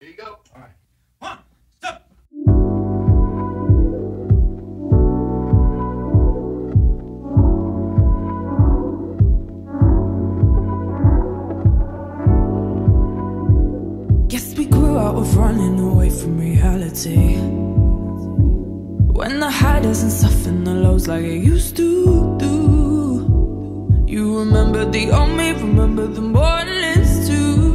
Here you go. All right. One, stop. Guess we grew out of running away from reality. When the high doesn't soften the lows like it used to do. You remember the old me, remember the mornings too.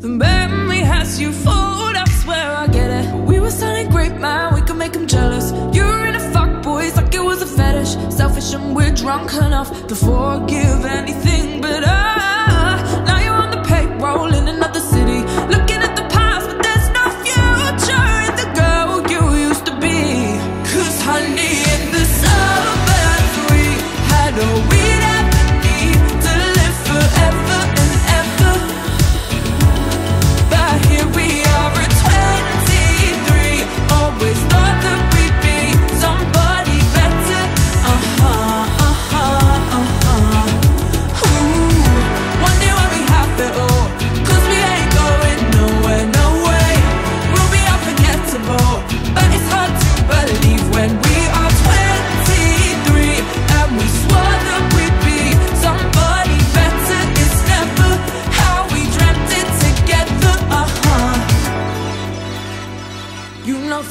The memory has you fooled, I swear I get it. We were sounding great, man, we could make them jealous. You're in a fuck, boys, like it was a fetish. Selfish and we're drunk enough to forgive anything but us. Now you're on the payroll in another city, looking at the past, but there's no future in the girl you used to be. 'Cause honey, in the summer we had a weed epidemic.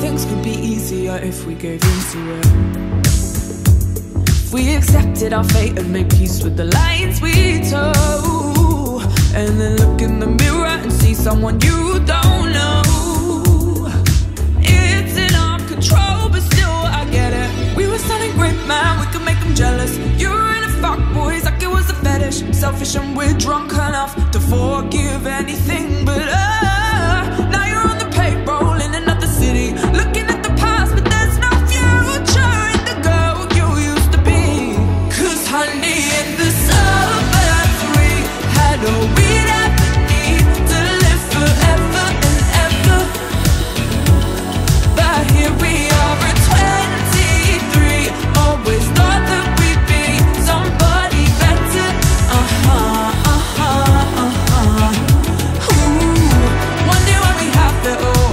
Things could be easier if we gave in to it. If we accepted our fate and made peace with the lines we told, and then look in the mirror and see someone you don't know. It's in our control, but still I get it. We were sounding great, man, we could make them jealous. You were in a fuck, boys, like it was a fetish. Selfish and we're drunk enough to forgive anything but us. Now you're on the payroll in another city, looking at the past, but there's no future in the girl you used to be. 'Cause honey, in the summer we had a weed epidemic to live forever and ever. But here we are at 23, always thought that we'd be somebody better. Wonder why we have it all.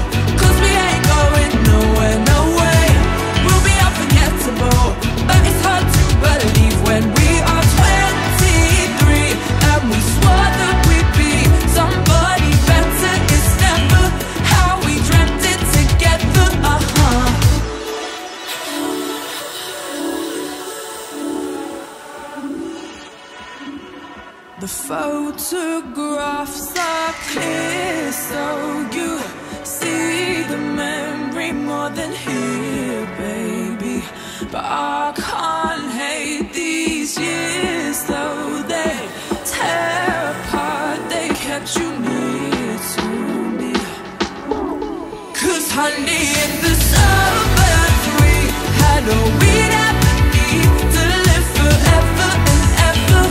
The photographs are clear, so you see the memory more than here, baby. But I can't hate these years, though they tear apart, they kept you near to me. 'Cause honey, in the summer we had a weed epidemic to live forever and ever.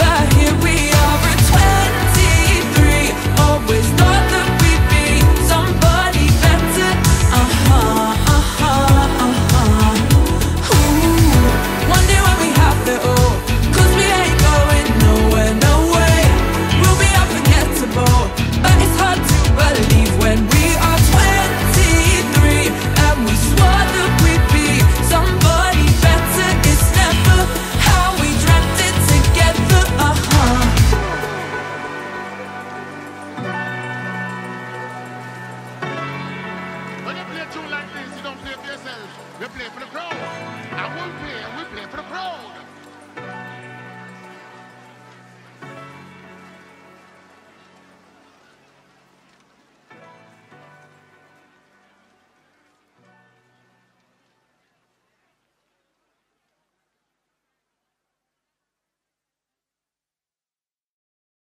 But here we are at 23, always thought that we'd be somebody better. Wonder why we have it all. 'Cause we ain't going nowhere, no way. We'll be unforgettable, but it's hard to believe when we are 23 and we swore that we'd be somebody better. It's never how we dreamt it together. When you play a tune like this, you don't play for yourself. You play for the crowd. I won't play, we play for the crowd.